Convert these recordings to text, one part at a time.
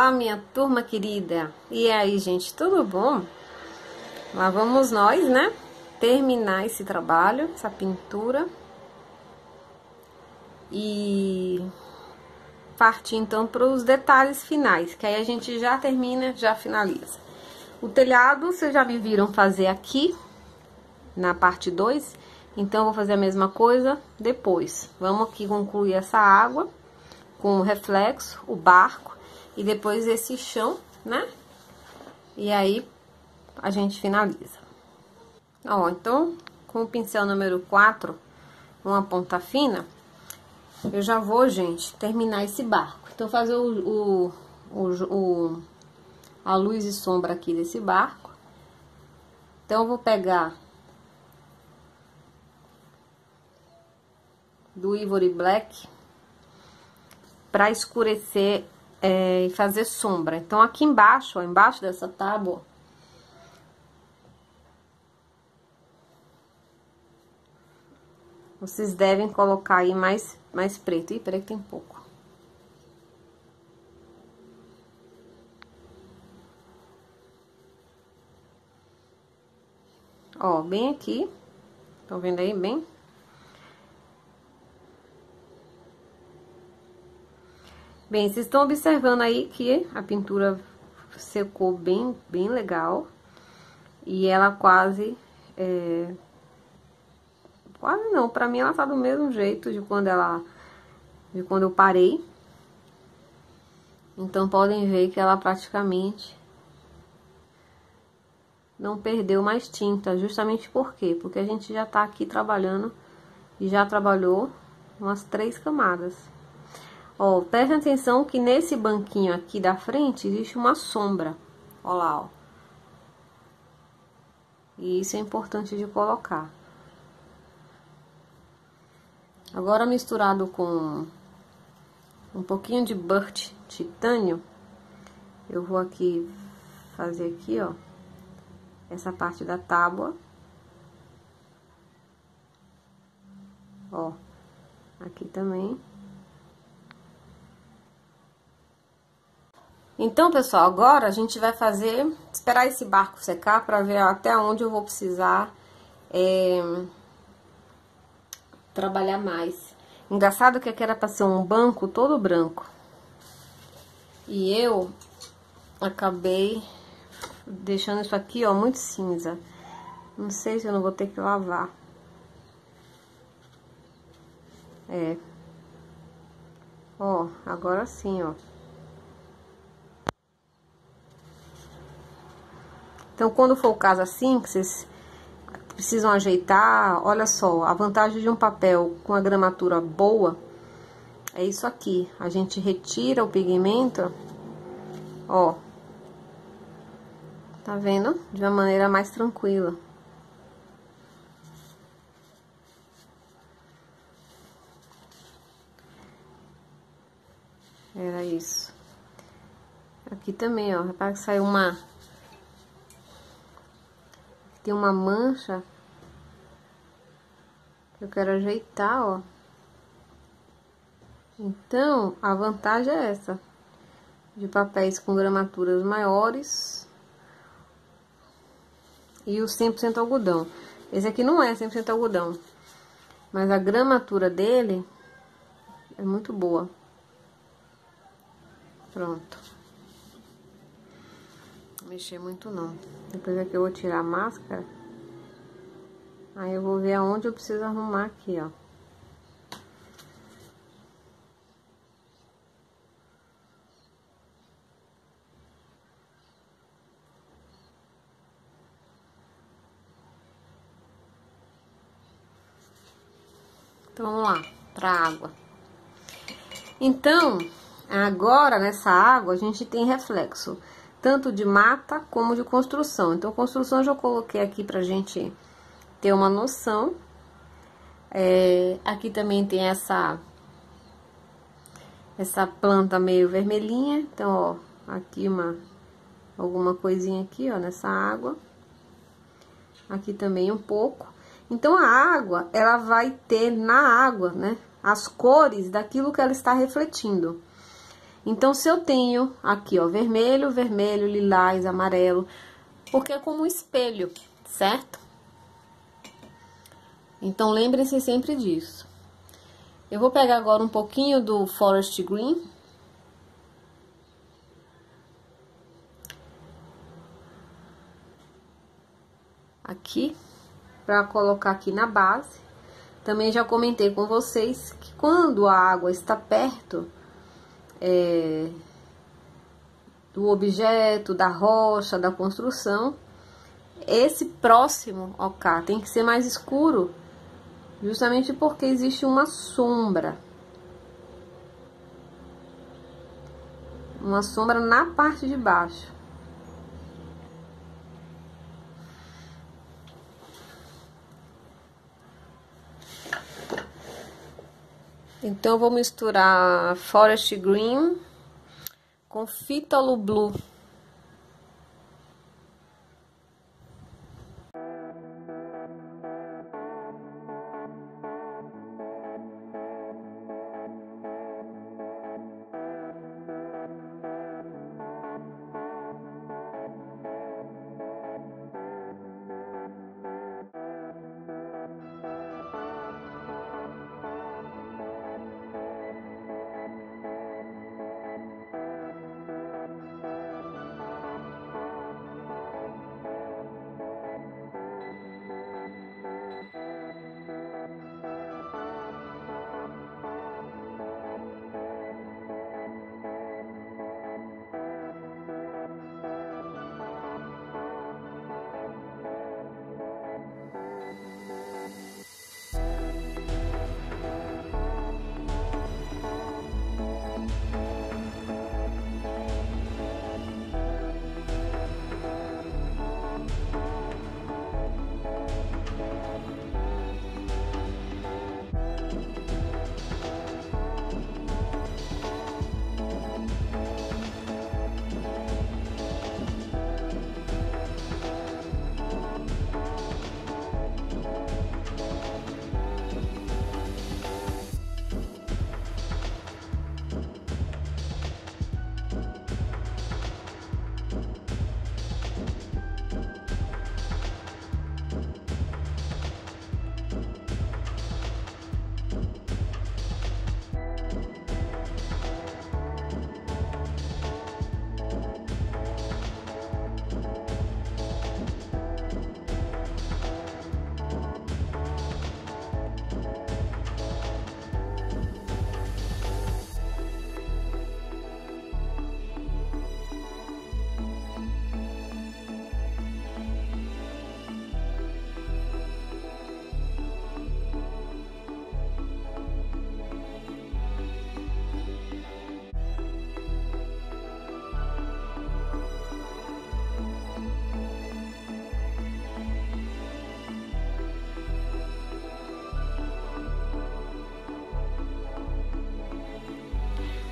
Olá, minha turma querida! E aí, gente, tudo bom? Lá vamos nós, né? Terminar esse trabalho, essa pintura. E partir, então, para os detalhes finais, que aí a gente já termina, já finaliza. O telhado, vocês já me viram fazer aqui, na parte 2. Então, eu vou fazer a mesma coisa depois. Vamos aqui concluir essa água com o reflexo, o barco. E depois esse chão, né? E aí, a gente finaliza. Ó, então, com o pincel número 4, uma ponta fina, eu já vou, gente, terminar esse barco. Então, fazer a luz e sombra aqui desse barco. Então, eu vou pegar do Ivory Black pra escurecer e fazer sombra. Então, aqui embaixo, ó, embaixo dessa tábua, vocês devem colocar aí mais preto. Ih, peraí que tem pouco. Ó, bem aqui. Estão vendo aí? Bem... Bem, vocês estão observando aí que a pintura secou bem legal. E ela quase não, pra mim ela tá do mesmo jeito de quando eu parei. Então, podem ver que ela praticamente não perdeu mais tinta. Justamente por quê? Porque a gente já tá aqui trabalhando e já trabalhou umas 3 camadas. Ó, presta atenção que nesse banquinho aqui da frente existe uma sombra. Ó lá, ó. E isso é importante de colocar. Agora, misturado com um pouquinho de Burnt Titânio, eu vou aqui fazer aqui, ó, essa parte da tábua. Ó, aqui também. Então, pessoal, agora a gente vai fazer, esperar esse barco secar pra ver até onde eu vou precisar trabalhar mais. Engraçado que aqui era pra ser um banco todo branco. E eu acabei deixando isso aqui, ó, muito cinza. Não sei se eu não vou ter que lavar. É. Ó, agora sim, ó. Então, quando for o caso assim, que vocês precisam ajeitar, olha só, a vantagem de um papel com a gramatura boa é isso aqui. A gente retira o pigmento, ó, tá vendo? De uma maneira mais tranquila. Era isso. Aqui também, ó, repara que saiu uma... Tem uma mancha que eu quero ajeitar, ó. Então, a vantagem é essa. De papéis com gramaturas maiores. E o 100% algodão. Esse aqui não é 100% algodão. Mas a gramatura dele é muito boa. Pronto. Mexer muito não. Depois aqui eu vou tirar a máscara. Aí eu vou ver aonde eu preciso arrumar aqui, ó. Então, vamos lá, pra água. Então, agora nessa água a gente tem reflexo. Tanto de mata como de construção. Então, construção eu já coloquei aqui pra gente ter uma noção. Aqui também tem essa planta meio vermelhinha. Então, ó, aqui alguma coisinha aqui, ó, nessa água. Aqui também um pouco. Então, a água, ela vai ter na água, né, as cores daquilo que ela está refletindo. Então, se eu tenho aqui, ó, vermelho, vermelho, lilás, amarelo, porque é como um espelho, certo? Então, lembrem-se sempre disso. Eu vou pegar agora um pouquinho do Forest Green. Aqui, para colocar aqui na base. Também já comentei com vocês que quando a água está perto do objeto, da rocha, da construção, esse próximo ok tem que ser mais escuro, justamente porque existe uma sombra. Uma sombra na parte de baixo. Então, eu vou misturar Forest Green com Phthalo Blue.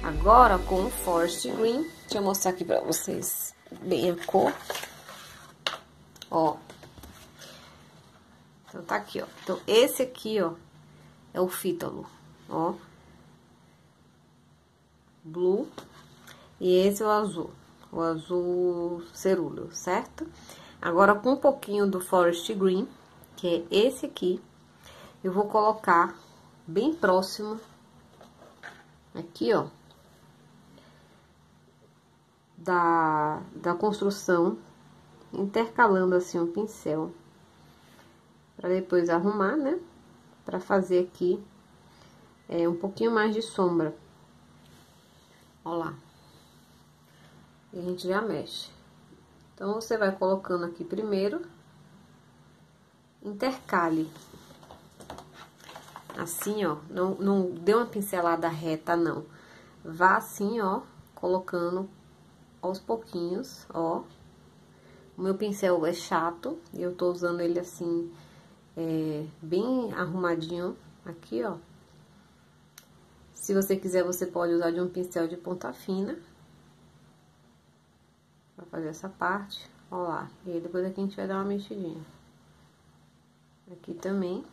Agora, com o Forest Green, deixa eu mostrar aqui pra vocês bem a cor. Ó. Então, tá aqui, ó. Então, esse aqui, ó, é o Phthalo, ó. Blue. E esse é o azul. O azul cerúleo, certo? Agora, com um pouquinho do Forest Green, que é esse aqui, eu vou colocar bem próximo aqui, ó. Da construção, intercalando assim um pincel, para depois arrumar, né? Para fazer aqui um pouquinho mais de sombra. Ó lá. E a gente já mexe. Então, você vai colocando aqui primeiro, intercale. Assim, ó, não dê uma pincelada reta, não. Vá assim, ó, colocando aos pouquinhos, ó. O meu pincel é chato, e eu tô usando ele assim, bem arrumadinho aqui, ó. Se você quiser, você pode usar de um pincel de ponta fina. Pra fazer essa parte, ó lá. E aí, depois aqui a gente vai dar uma mexidinha. Aqui também.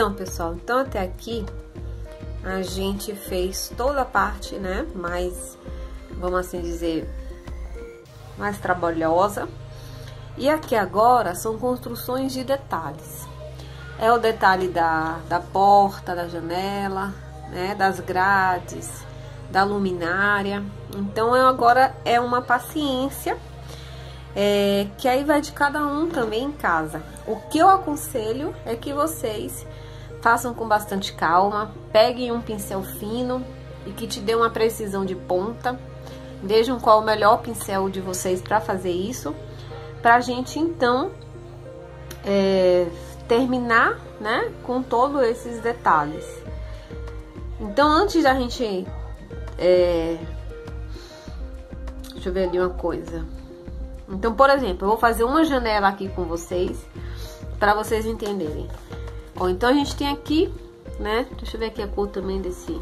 Então, pessoal, então até aqui a gente fez toda a parte, né, mais, vamos assim dizer, mais trabalhosa. E aqui agora são construções de detalhes. É o detalhe da porta, da janela, né, das grades, da luminária. Então, agora é uma paciência, que aí vai de cada um também em casa. O que eu aconselho é que vocês façam com bastante calma, peguem um pincel fino e que te dê uma precisão de ponta. Vejam qual o melhor pincel de vocês para fazer isso, pra gente então terminar, né, com todos esses detalhes. Então, antes da gente deixa eu ver ali uma coisa. Então, por exemplo, eu vou fazer uma janela aqui com vocês, pra vocês entenderem. Ó, então a gente tem aqui, né, deixa eu ver aqui a cor também desse.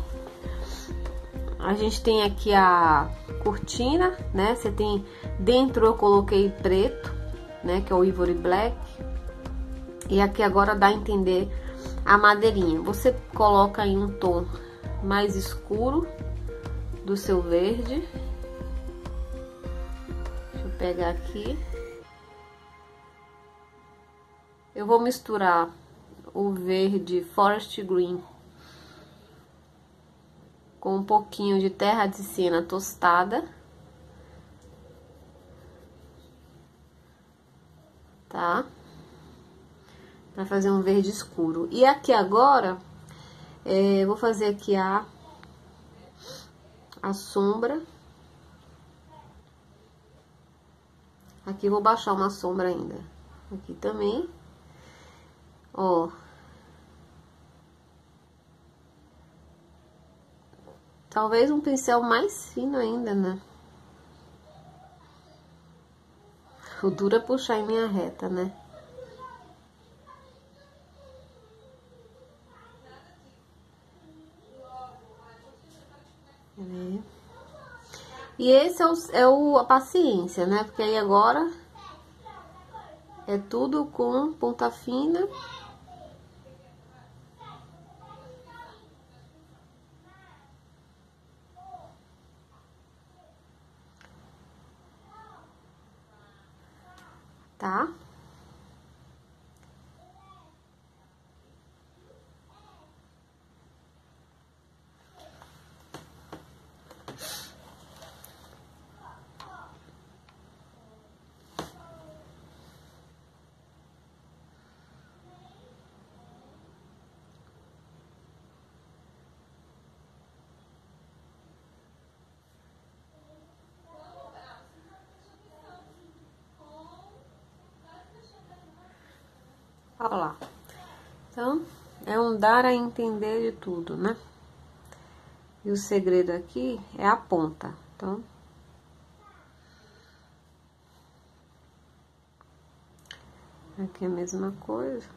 A gente tem aqui a cortina, né, você tem dentro, eu coloquei preto, né, que é o Ivory Black. E aqui agora dá a entender a madeirinha. Você coloca aí um tom mais escuro do seu verde. Deixa eu pegar aqui. Eu vou misturar o verde Forest Green com um pouquinho de terra de siena tostada, tá? Pra fazer um verde escuro. E aqui agora, vou fazer aqui a sombra. Aqui vou baixar uma sombra ainda. Aqui também. Ó. Talvez um pincel mais fino ainda, né? O duro é puxar em minha reta, né? E esse é a paciência, né? Porque aí agora é tudo com ponta fina. Tá? Olha lá. Então, é um dar a entender de tudo, né? E o segredo aqui é a ponta. Então, aqui é a mesma coisa.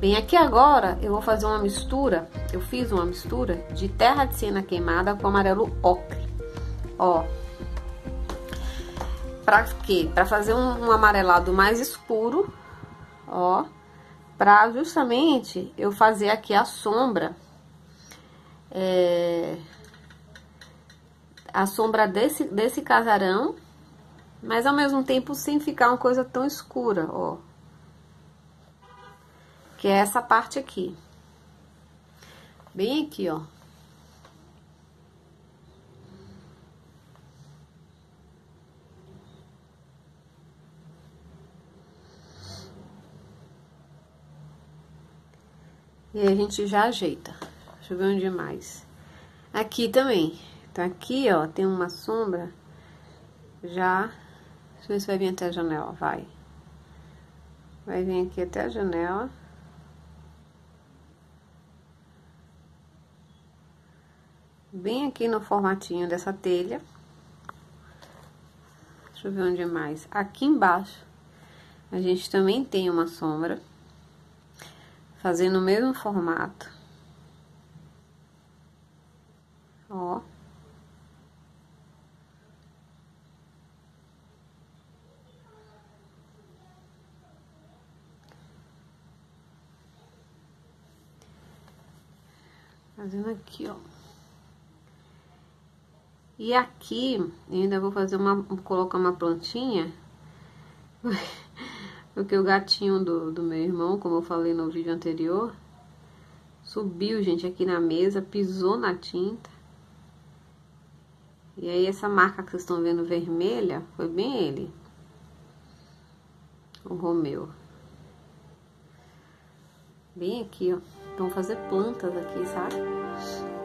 Bem, aqui agora eu vou fazer uma mistura, eu fiz uma mistura de terra de siena queimada com amarelo ocre, ó. Pra quê? Pra fazer um amarelado mais escuro, ó, pra justamente eu fazer aqui a sombra, desse casarão, mas ao mesmo tempo sem ficar uma coisa tão escura, ó. Que é essa parte aqui. Bem aqui, ó. E aí, a gente já ajeita. Deixa eu ver onde mais. Aqui também. Então, aqui, ó, tem uma sombra. Já. Deixa eu ver se vai vir até a janela. Vai. Vai vir aqui até a janela. Bem aqui no formatinho dessa telha. Deixa eu ver onde mais. Aqui embaixo, a gente também tem uma sombra. Fazendo o mesmo formato. Ó. Fazendo aqui, ó. E aqui, eu ainda vou fazer colocar uma plantinha, porque o gatinho do meu irmão, como eu falei no vídeo anterior, subiu, gente, aqui na mesa, pisou na tinta. E aí, essa marca que vocês estão vendo vermelha, foi bem ele, o Romeu. Bem aqui, ó, então vou fazer plantas aqui, sabe?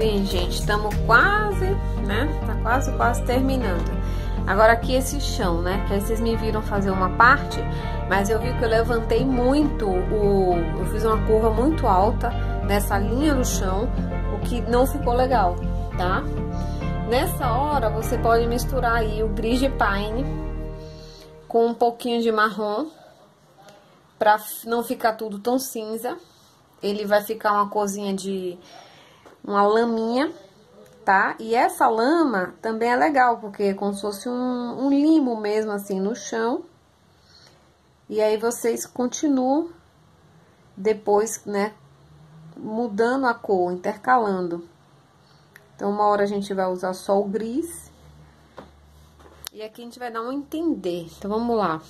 Bem, gente, estamos quase, né? Tá quase terminando. Agora aqui esse chão, né? Que aí vocês me viram fazer uma parte, mas eu vi que eu levantei muito, eu fiz uma curva muito alta nessa linha do chão, o que não ficou legal, tá? Nessa hora você pode misturar aí o gris de pine com um pouquinho de marrom, pra não ficar tudo tão cinza. Ele vai ficar uma corzinha de... uma laminha, tá? E essa lama também é legal, porque é como se fosse um limo mesmo, assim, no chão. E aí, vocês continuam depois, né, mudando a cor, intercalando. Então, uma hora a gente vai usar só o gris. E aqui a gente vai dar um entender. Então, vamos lá.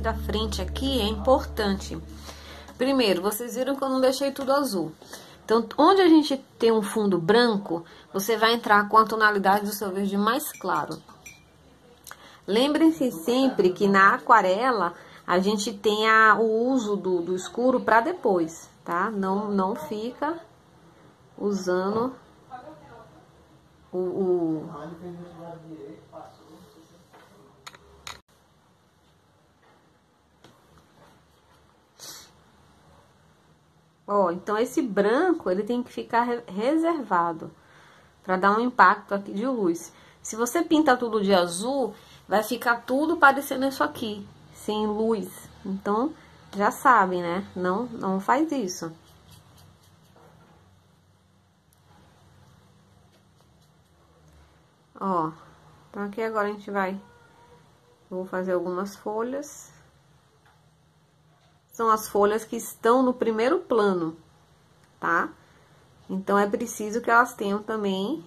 Da frente aqui é importante. Primeiro, vocês viram que eu não deixei tudo azul. Então, onde a gente tem um fundo branco, você vai entrar com a tonalidade do seu verde mais claro. Lembrem-se sempre que na aquarela a gente tem o uso do escuro para depois, tá? Não fica usando Ó, então esse branco, ele tem que ficar reservado para dar um impacto aqui de luz. Se você pinta tudo de azul, vai ficar tudo parecendo isso aqui, sem luz. Então, já sabem, né? Não faz isso. Ó, então aqui agora a gente vai... Vou fazer algumas folhas... São as folhas que estão no primeiro plano, tá? Então, é preciso que elas tenham também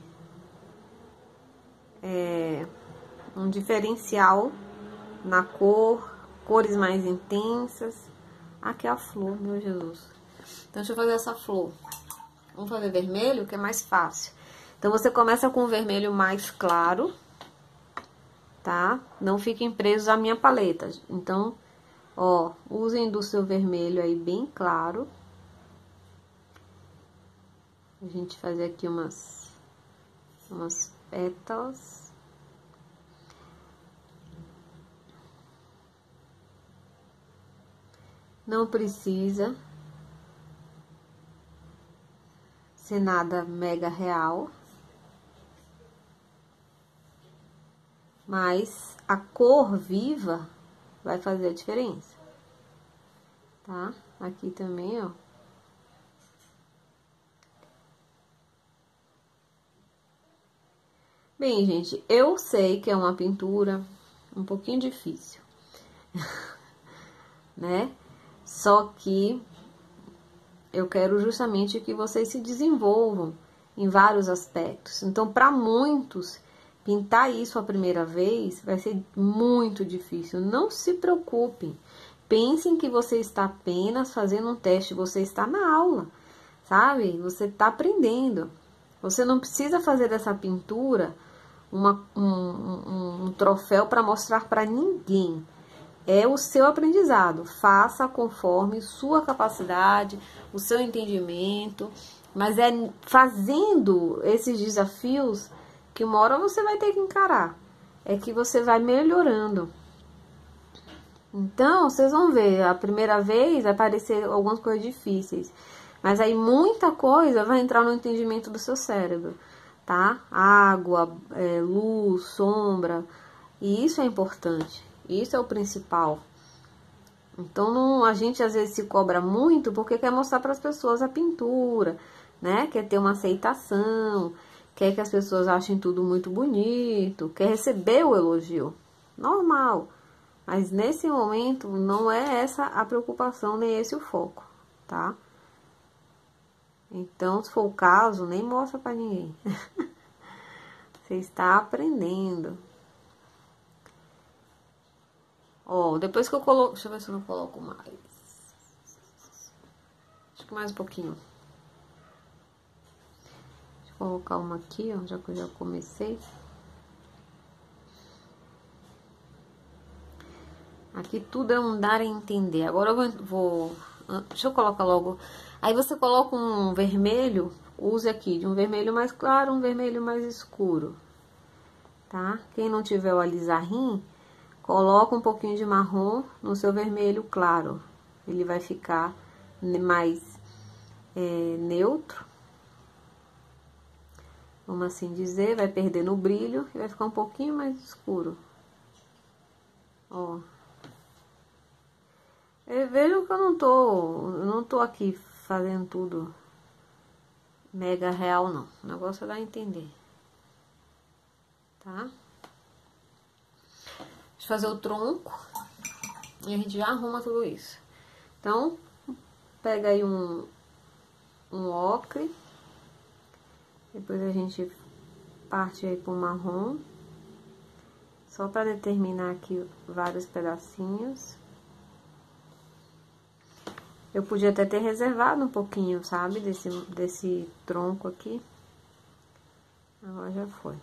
um diferencial na cor, cores mais intensas. Aqui é a flor, meu Jesus. Então, deixa eu fazer essa flor. Vamos fazer vermelho, que é mais fácil. Então, você começa com o vermelho mais claro, tá? Não fiquem presos à minha paleta. Então... Ó, usem do seu vermelho aí bem claro. A gente fazer aqui umas pétalas. Não precisa ser nada mega real. mas a cor viva vai fazer a diferença, tá? Aqui também, ó. Bem, gente, eu sei que é uma pintura um pouquinho difícil, né? Só que eu quero justamente que vocês se desenvolvam em vários aspectos. Então, para muitos, pintar isso a primeira vez vai ser muito difícil. Não se preocupem. Pensem que você está apenas fazendo um teste, você está na aula, sabe? Você está aprendendo. Você não precisa fazer dessa pintura um troféu para mostrar para ninguém. É o seu aprendizado. Faça conforme sua capacidade, o seu entendimento. Mas é fazendo esses desafios que uma hora você vai ter que encarar. É que você vai melhorando. Então, vocês vão ver. A primeira vez vai aparecer algumas coisas difíceis. Mas aí muita coisa vai entrar no entendimento do seu cérebro, tá? Água, luz, sombra. E isso é importante. Isso é o principal. Então, a gente às vezes se cobra muito porque quer mostrar para as pessoas a pintura, né? Quer ter uma aceitação, quer que as pessoas achem tudo muito bonito, quer receber o elogio. Normal. Mas nesse momento não é essa a preocupação, nem esse o foco, tá? Então, se for o caso, nem mostra pra ninguém. Você está aprendendo. Ó, depois que eu coloco... Deixa eu ver se eu não coloco mais. Acho que mais um pouquinho. Deixa eu colocar uma aqui, ó, já que eu já comecei. Aqui tudo é um dar a entender. Agora eu vou... Deixa eu colocar logo... Aí você coloca um vermelho, use aqui de um vermelho mais claro, um vermelho mais escuro, tá? Quem não tiver o alisarrim, coloca um pouquinho de marrom no seu vermelho claro. Ele vai ficar mais neutro, vamos assim dizer, vai perdendo o brilho e vai ficar um pouquinho mais escuro, ó. Vejam que eu não tô aqui fazendo tudo mega real, não. O negócio é dar a entender, tá? Deixa eu fazer o tronco e a gente já arruma tudo isso. Então, pega aí um ocre, depois a gente parte aí pro marrom, só pra determinar aqui vários pedacinhos. Eu podia até ter reservado um pouquinho, sabe, desse tronco aqui. Agora já foi.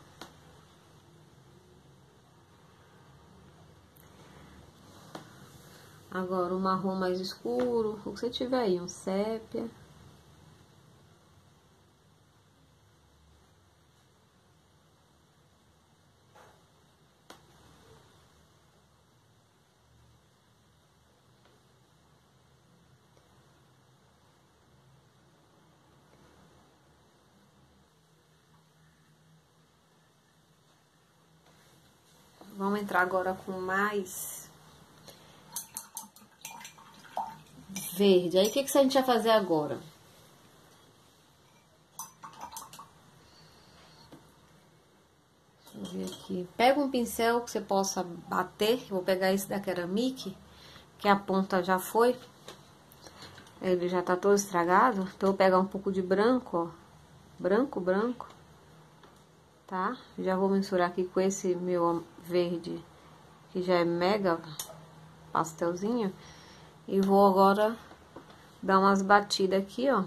Agora o marrom mais escuro, o que você tiver aí, um sépia. Vamos entrar agora com mais verde. Aí, o que a gente vai fazer agora? Deixa eu ver aqui. Pega um pincel que você possa bater. Eu vou pegar esse da Keramic, que a ponta já foi. Ele já tá todo estragado. Então, eu vou pegar um pouco de branco, ó. Branco, branco. Tá? Já vou misturar aqui com esse meu verde, que já é mega pastelzinho. E vou agora dar umas batidas aqui, ó.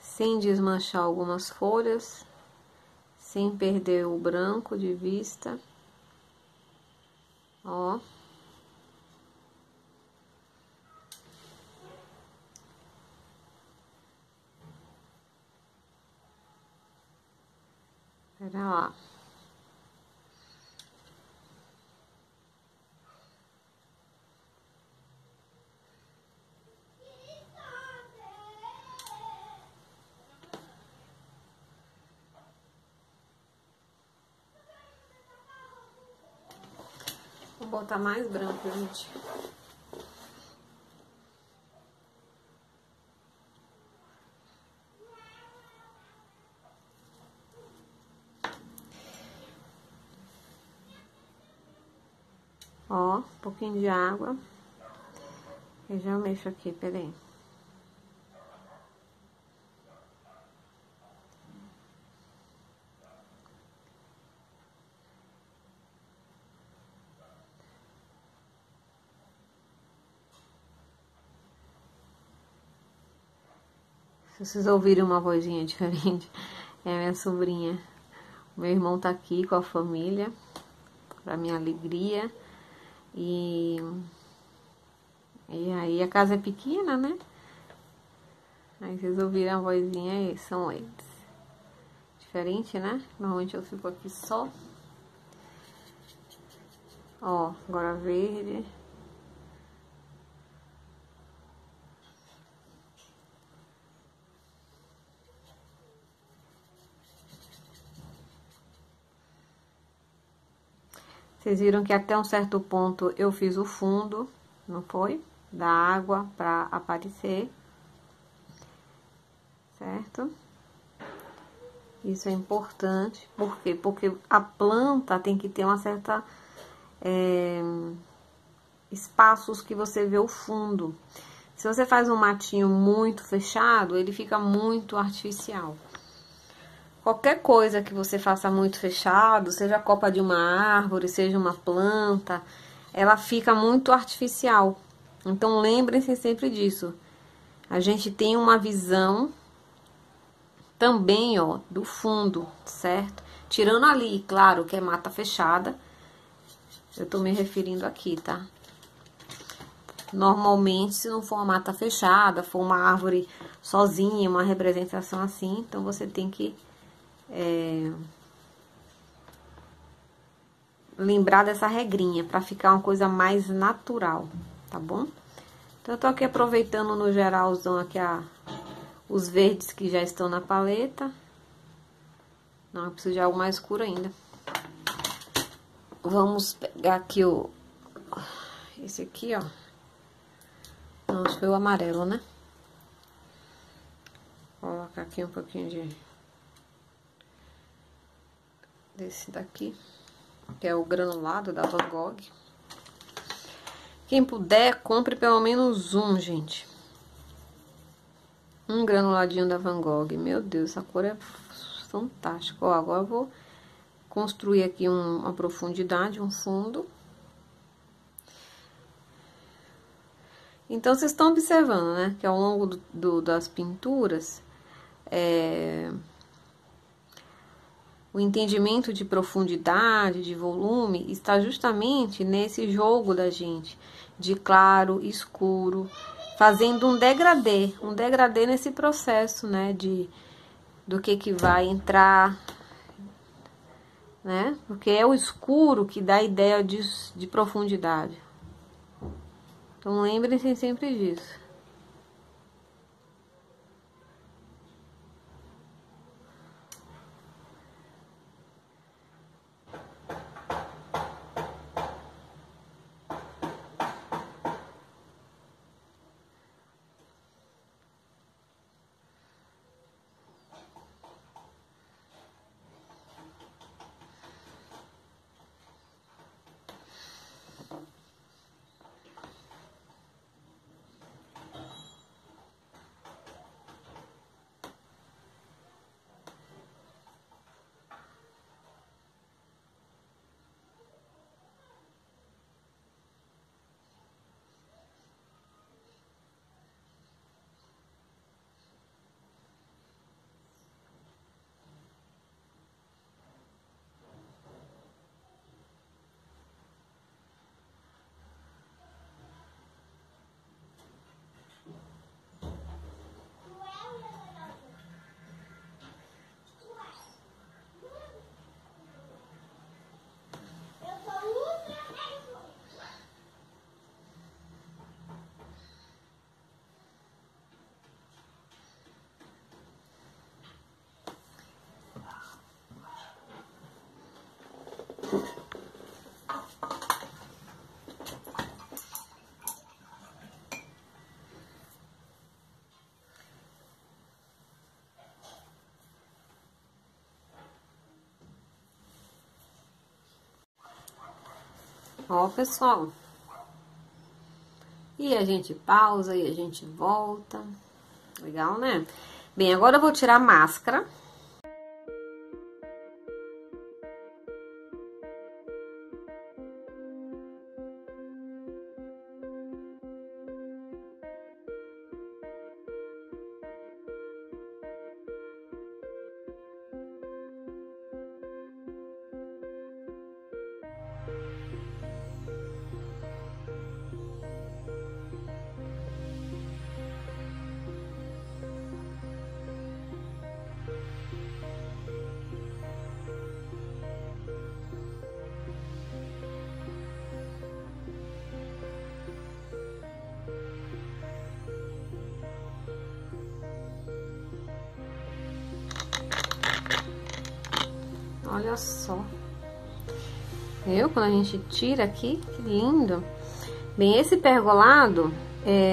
Sem desmanchar algumas folhas. Sem perder o branco de vista. Ó. Pera lá. botar mais branco, gente. Ó, um pouquinho de água. Eu já mexo aqui, peraí. Se vocês ouviram uma vozinha diferente, é a minha sobrinha. Meu irmão tá aqui com a família, pra minha alegria. E aí a casa é pequena, né? Aí vocês ouviram a vozinha e são eles. Diferente, né? Normalmente eu fico aqui só. Ó, agora verde. Vocês viram que até um certo ponto eu fiz o fundo, não foi? Da água pra aparecer, certo? Isso é importante, por quê? Porque a planta tem que ter uma certa... espaços que você vê o fundo. Se você faz um matinho muito fechado, ele fica muito artificial. Qualquer coisa que você faça muito fechado, seja a copa de uma árvore, seja uma planta, ela fica muito artificial. Então, lembrem-se sempre disso. A gente tem uma visão também, ó, do fundo, certo? Tirando ali, claro, que é mata fechada. Eu tô me referindo aqui, tá? Normalmente, se não for uma mata fechada, for uma árvore sozinha, uma representação assim, então você tem que... lembrar dessa regrinha pra ficar uma coisa mais natural, tá bom? Então, eu tô aqui aproveitando no geralzão aqui os verdes que já estão na paleta. Não, eu preciso de algo mais escuro ainda. Vamos pegar aqui esse aqui, ó. Não, esse foi o amarelo, né? Vou colocar aqui um pouquinho desse daqui, que é o granulado da Van Gogh. Quem puder, compre pelo menos um, gente. Um granuladinho da Van Gogh. Meu Deus, essa cor é fantástica. Ó, agora eu vou construir aqui uma profundidade, um fundo. Então, vocês estão observando, né? Que ao longo das pinturas, o entendimento de profundidade, de volume, está justamente nesse jogo da gente, de claro, escuro, fazendo um degradê nesse processo, né, do que vai entrar, né, porque é o escuro que dá a ideia de profundidade. Então, lembrem-se sempre disso. Ó, pessoal. E a gente pausa e a gente volta. Legal, né? Bem, agora eu vou tirar a máscara. Olha só, viu? Quando a gente tira aqui, que lindo. Bem, esse pergolado,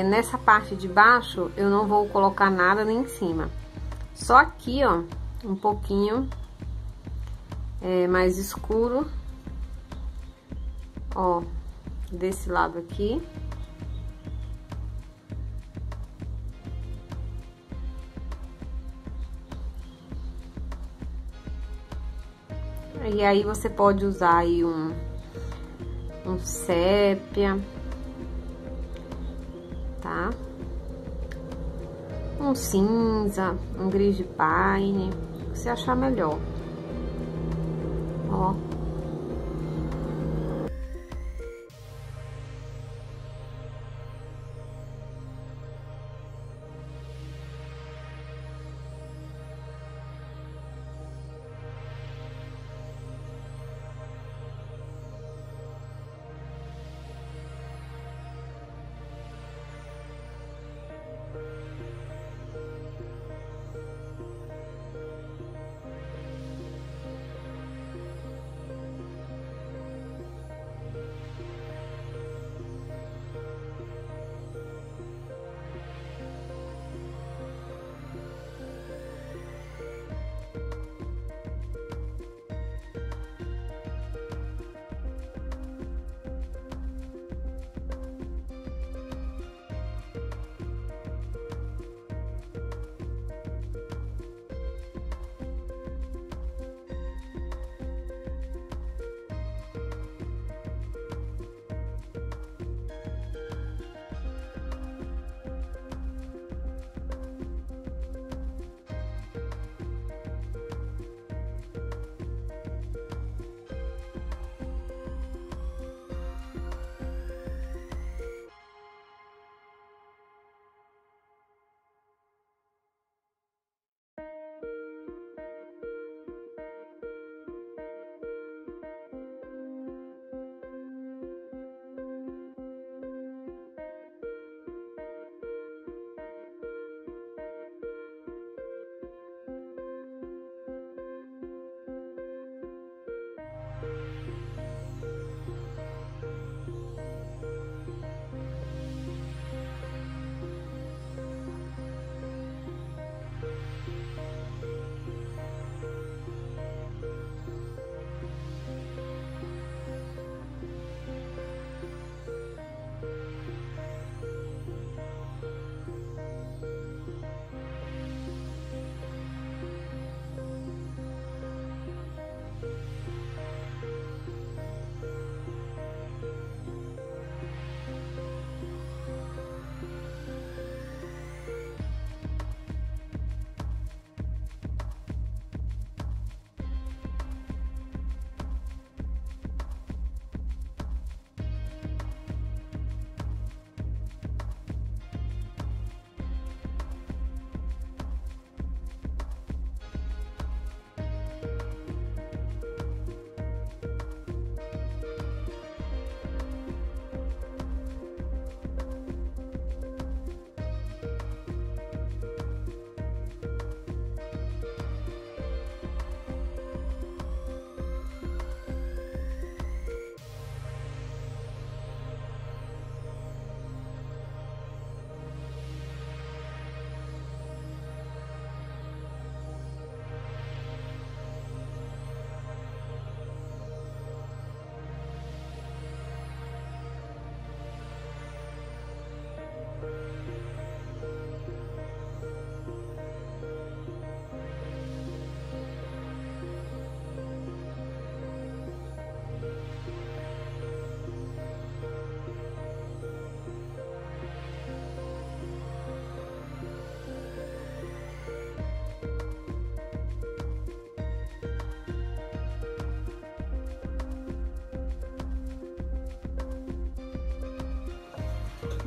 nessa parte de baixo, eu não vou colocar nada nem em cima. Só aqui, ó, um pouquinho mais escuro. Ó, desse lado aqui. E aí você pode usar aí um sépia, tá? Um cinza, um gris de paine, o que você achar melhor. Ó.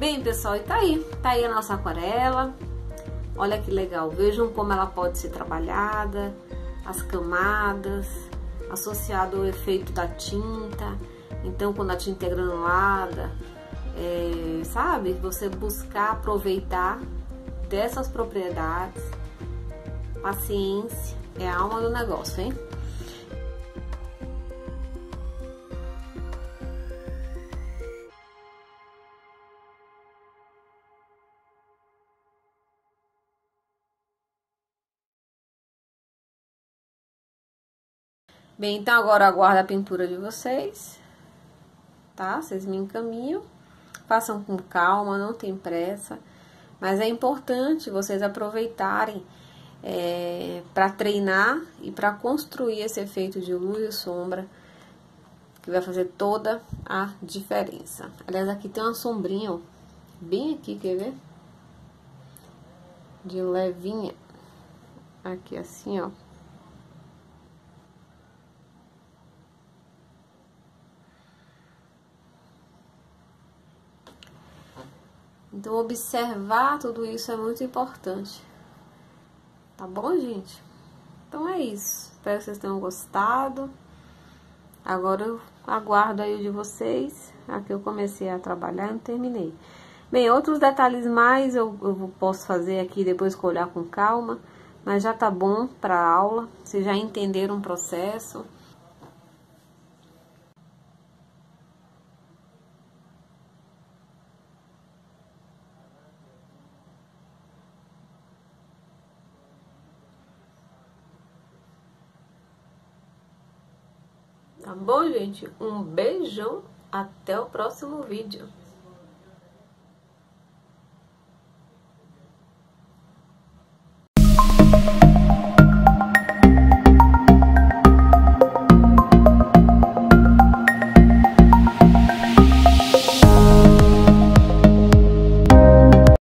Bem, pessoal, e tá aí a nossa aquarela. Olha que legal, vejam como ela pode ser trabalhada, as camadas, associado ao efeito da tinta. Então, quando a tinta é granulada, sabe? Você buscar aproveitar dessas propriedades. Paciência é a alma do negócio, hein? Bem, então agora eu aguardo a pintura de vocês, tá? Vocês me encaminham, façam com calma, não tem pressa, mas é importante vocês aproveitarem para treinar e para construir esse efeito de luz e sombra, que vai fazer toda a diferença. Aliás, aqui tem uma sombrinha, ó, bem aqui, quer ver? De levinha, aqui assim, ó. Então, observar tudo isso é muito importante. Tá bom, gente? Então, é isso. Espero que vocês tenham gostado. Agora, eu aguardo aí o de vocês. Aqui eu comecei a trabalhar e não terminei. Bem, outros detalhes mais eu posso fazer aqui depois que eu olhar com calma. Mas já tá bom pra aula. Vocês já entenderam o processo. Tá bom, gente? Um beijão, até o próximo vídeo.